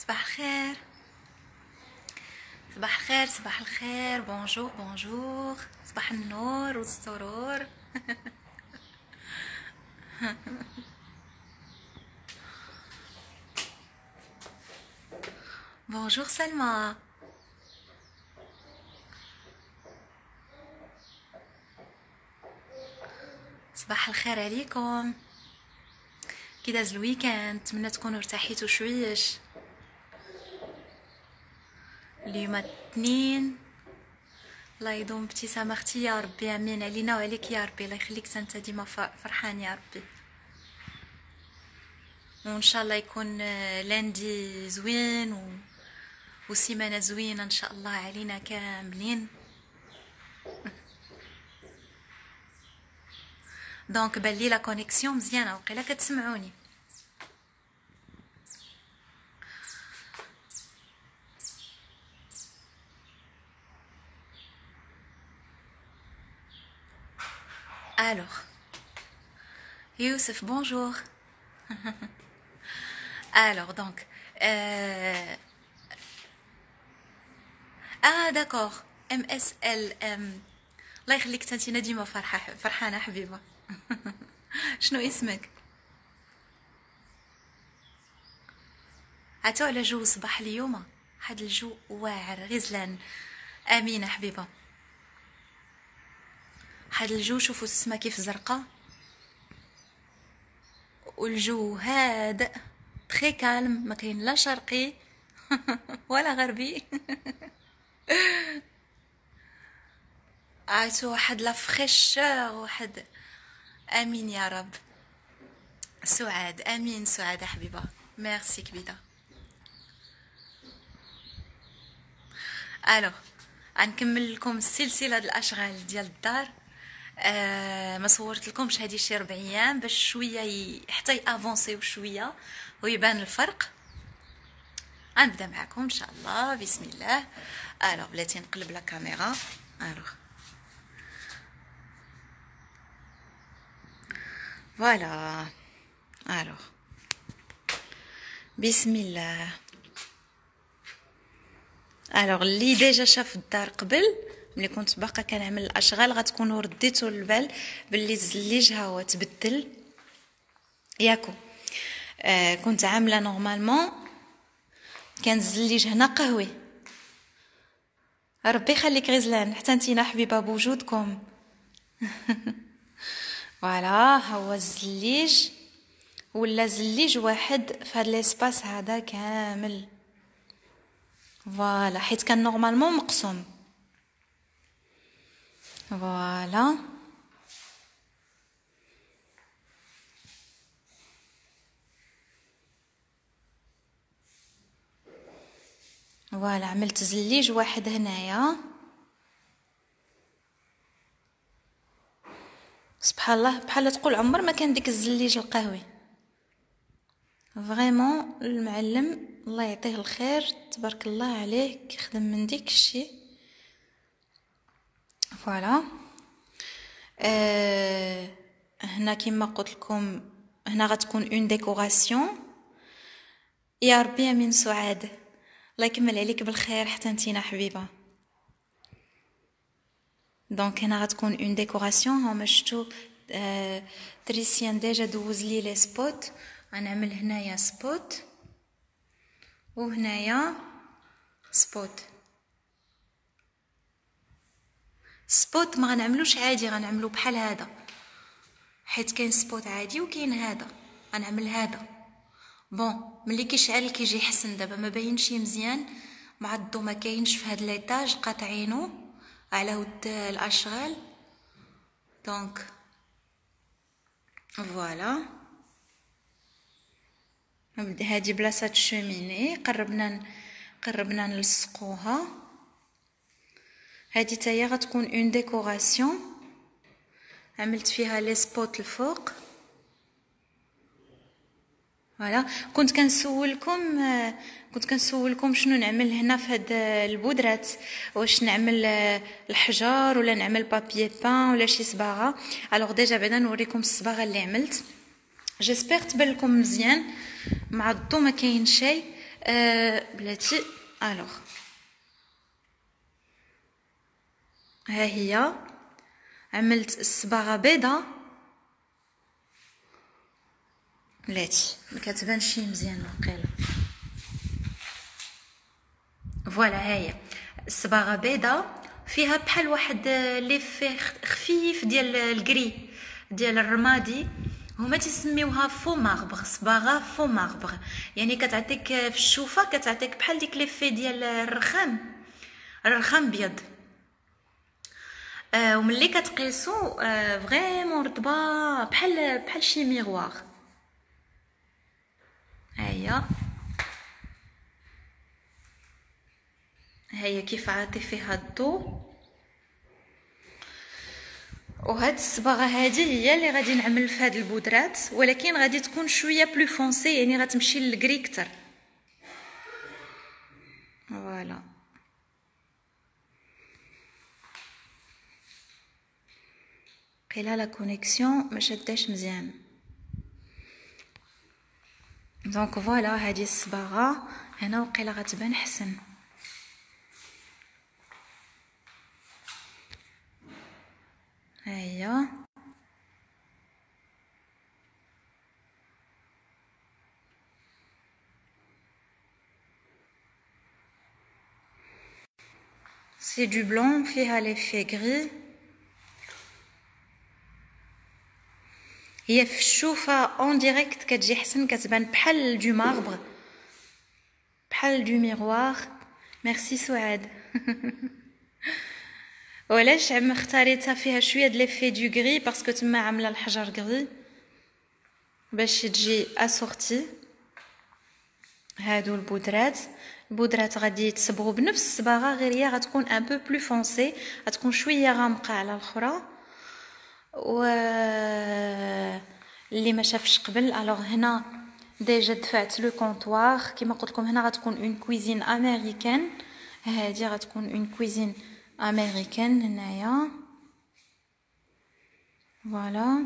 صباح الخير صباح الخير صباح الخير. بونجور بونجور. صباح النور والسرور. بونجور سلمى. صباح الخير عليكم. كي داز الويكاند؟ نتمنى تكونوا ارتاحيتوا شويش. اليوم الاثنين، الله يدوم ابتسامه اختي يا ربي، امين علينا وعليك يا ربي، الله يخليك انت ديما فرحان يا ربي، وان شاء الله يكون لندي زوين وسيمانه زوينه ان شاء الله علينا كاملين. دونك باللي لا كونيكسيون مزيانه، وقيلا كتسمعوني. Alors, Youssef, bonjour. Alors, donc... Ah, d'accord. MSLM. الله يخليك تانتينا ديما فرحانة حبيبة. شنو اسمك؟ عتو على جو صباح اليوم، هاد الجو واعر غزلان. آمينة حبيبة. هاد الجو، شوفوا السما كيف زرقاء، والجو هادئ تري كالم، ما كاين لا شرقي ولا غربي. عيتو واحد لا فريشور، واحد امين يا رب. سعاد، امين سعاد حبيبه، ميرسي كبيده. الو، غنكمل لكم السلسله ديال الاشغال ديال الدار. ما صورت لكمش هذه شي 4 ايام باش شويه حتى يافونسيو شويه ويبان الفرق. غنبدا معكم ان شاء الله، بسم الله. الو بلاتي نقلب لا كاميرا. الو فوالا. الو بسم الله. الو اللي ديجا شاف الدار قبل ملي كنت باقا كنعمل الاشغال غتكونوا رديتوا البال باللي الزليج ها هو تبدل ياكو. كنت عامله نورمالمون كان الزليج هنا قهوي. ربي يخليك غزلان حتى نتينا حبيبه بوجودكم. فوالا ها هو الزليج، ولا زليج واحد في هذا ليسباس هذا كامل. فوالا حيت كان نورمالمون مقسوم. فوالا فوالا عملت زليج واحد هنايا. سبحان الله، بحال تقول عمر ما كان ديك الزليج القهوي. فريمون المعلم الله يعطيه الخير تبارك الله عليه كيخدم من ديك الشيء. فوالا هنا كيما قلت لكم هنا غتكون اون ديكوراسيون. يا ربي امين سعاد، الله يكمل عليك بالخير حتى نتينا حبيبه. دونك هنا غتكون اون ديكوراسيون. هما شفتوا تريسيان ديجا دوز لي لي سبوت. غنعمل هنايا سبوت وهنايا سبوت. سبوت ما غنعملوش عادي، غنعملو بحال هذا حيت كاين سبوت عادي وكاين هذا. غنعمل هذا بون ملي كيشعل كيجي حسن. دابا ما باينش مزيان مع الضو، ما كاينش في هذا ليطاج قاطعينو على ود الاشغال. دونك فوالا هادي بلاصه الشوميني قربنا نلصقوها. هادي تاهي غتكون اون ديكوراسيون عملت فيها لي سبوت الفوق. فوالا كنت كنسولكم شنو نعمل هنا في هاد البودرات، واش نعمل الحجر ولا نعمل بابي بان ولا شي صباغه. الوغ ديجا بعدا نوريكم الصباغه اللي عملت. جيسبيغ تبان لكم مزيان مع الضو ما كاين شي. بلاتي. الوغ ها هي عملت الصباغه بيضه بلاتي ما كتبانش مزيان واقيلا. فوالا ها هي الصباغه بيضه فيها بحال واحد ليفي خفيف ديال الكري ديال الرمادي، هما تيسميوها فو ماربغ، صباغه فو ماربغ، يعني كتعطيك في الشوفه كتعطيك بحال ديك ليفي ديال الرخام ابيض. وملي كتقيسو فريمون رطبه بحال شي ميغوار. ها هي كيف عاطي فيها الضو. وهاد الصباغه هادي هي اللي غادي نعمل في هاد البودرات، ولكن غادي تكون شويه بلو فونسي، يعني غتمشي للكري كتر. فوالا قيله لا كونيكسيون ما شداش مزيان. دونك فوالا هادي الصباغه هنا وقيله غتبان حسن. هيا سي دو بلون فيها ليفي غري. هي في الشوفه اون ديريكت كتجي حسن، كتبان بحال دو ماربر بحال دو ميغوار. ميرسي سعاد. وعلاش عم اختاريتها فيها شويه د ليفي دو غري؟ باسكو تما عامله الحجر غري باش تجي اسورتي. هادو البودرات غادي يتصبغوا بنفس الصباغه، غير هي غتكون ان بو بلو فونسي، غتكون شويه غامقه على الاخرى. و اللي ما شافش قبل، الوغ هنا ديجا دفعت لو كونطوار كما قلت لكم. هنا غتكون اون كويزين امريكان، هادي غتكون اون كويزين امريكان هنايا. فوالا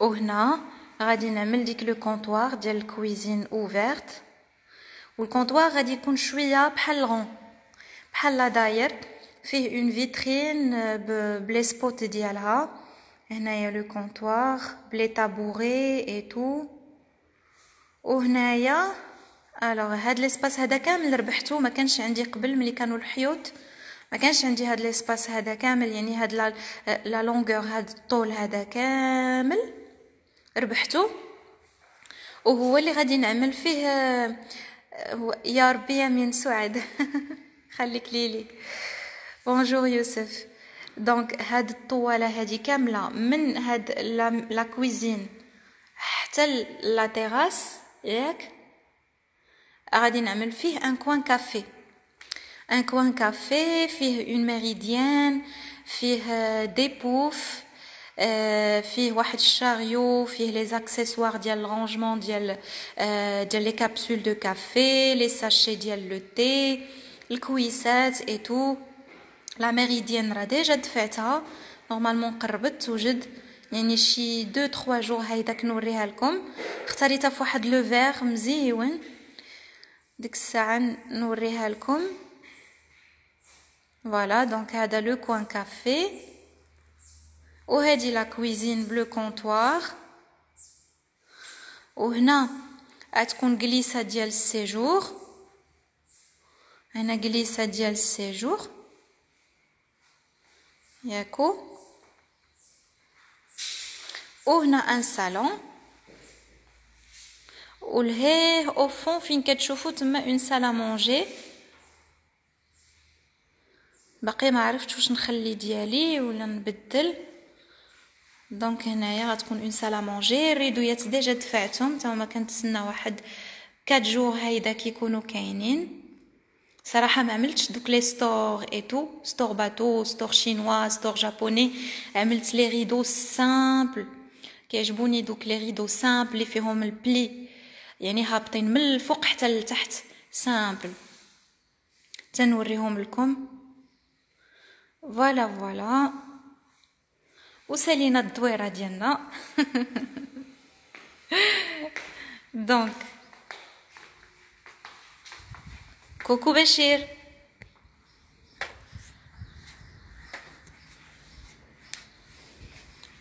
وهنا غادي نعمل ديك لو كونطوار ديال الكويزين اوفيرت، والكونطوار غادي يكون شويه بحال غون بحال لا داير، فيه اون فيترين بلي سبوت ديالها. هنايا لو كونطوار بلي طابوري اي تو. وهنايا الوغ هاد ليسباس هذا كامل ربحته، ما كانش عندي قبل ملي كانوا الحيوط، ما كانش عندي هاد ليسباس هذا كامل، يعني هاد لا لونغور هاد الطول هذا كامل ربحته، وهو اللي غادي نعمل فيه. يا ربي يا من سعاد. خليك ليلي. بونجور يوسف. دونك هاد الطواله هادي كامله من هاد لا كويزين حتى لا تيراس ياك، غادي نعمل فيه ان كوان كافي. ان كوان كافي فيه اون ميريديان، فيه دي بوف، فيه واحد الشاريو، فيه لي اكسسوار ديال الرانجمون ديال لي كابسول دو كافي، لي ساشي ديال لو تي، الكويسات اي تو. لا ميريديان راه ديجا دفعتها نورمالمون، قربت توجد يعني شي 2 3 جوغ. هايدا كنوريها لكم، اختاريتها فواحد لو فيغ مزيون، ديك الساعه نوريها لكم. فوالا دونك هذا لو كوان كافي، وهذه لا كويزين بلو كونطوار. وهنا غتكون كليسه ديال السيجور، هنا كليسه ديال السيجور ياكو. وهنا ان صالون، ولهيه او فون فين كتشوفوا تما اون سالا مونجي. باقي ما عرفتش واش نخلي ديالي ولا نبدل. دونك هنايا غتكون اون سالا مونجي. الريدويات ديجا دفعتهم تا هما، كنتسنى واحد 4 جوغ هايدا كيكونوا كاينين. صراحه ما عملتش دوك لي ستور اي تو، ستور باتو، ستور شينوا، ستور جابوني. عملت لي ريدو سامبل، كيعجبوني دوك لي ريدو سامبل اللي فيهم البلي يعني هابطين من الفوق حتى لتحت سامبل. تنوريهم لكم. فوالا وسالينا الدويره ديالنا. دونك كوكو بشير.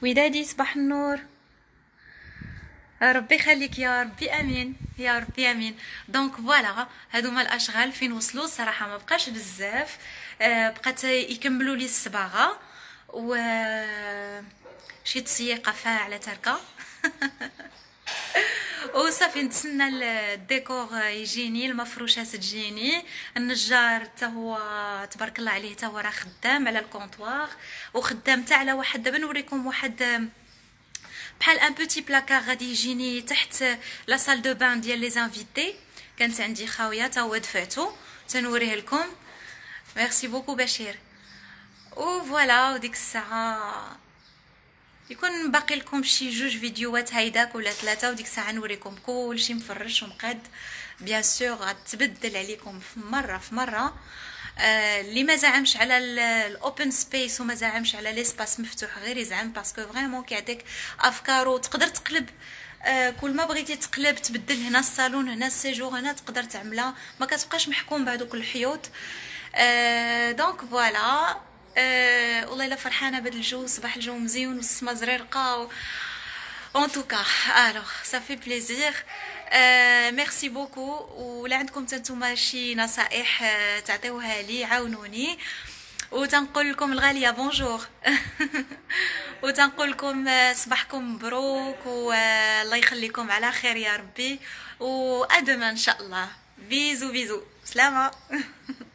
ودادي صباح النور، ربي يخليك يا ربي، امين يا ربي امين. دونك فوالا هادوما الاشغال فين وصلوا الصراحه، ما بقاش بزاف، بقات يكملوا لي الصباغه و شي تسيقه فاعله تركه وصافي نتسنى الديكور يجيني، المفروشات تجيني، النجار حتى هو تبارك الله عليه حتى هو راه خدام على الكونطوار وخدام حتى على واحد. دابا نوريكم واحد بحال ان بوتي بلاكار غادي يجيني تحت لا سال دو بان ديال لي انفيتي، كانت عندي خاويه تا هو دفعتو تنوريه لكم. ميرسي بوكو بشير. او فوالا، وديك الساعه يكون باقي لكم شي جوج فيديوهات هيداك ولا ثلاثه، وديك الساعه نوريكم كلشي مفرش ومقاد. بيان سور غتبدل عليكم في مره اللي ما زعمش على الاوبن سبيس وما زعمش على ليسباس مفتوح غير يزعم، باسكو فريمون كيعطيك افكار وتقدر تقلب كل ما بغيتي تقلب، تبدل هنا الصالون، هنا السيجور، هنا تقدر تعملها، ما كتبقاش محكوم بهذوك الحيوط. دونك فوالا، والله الا فرحانه بهذا الجو، صباح الجو مزيون والسما زريرقه اون توكا. الوغ صافي بليزير. ميرسي بوكو. ولا عندكم نتوما شي نصائح تعطيوها لي عاونوني، وتنقول لكم الغاليه بونجور وتنقول لكم صباحكم مبروك، والله يخليكم على خير يا ربي، وادما ان شاء الله. بيزو بيزو، سلامه